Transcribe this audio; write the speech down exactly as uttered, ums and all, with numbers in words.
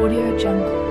Audio Jungle.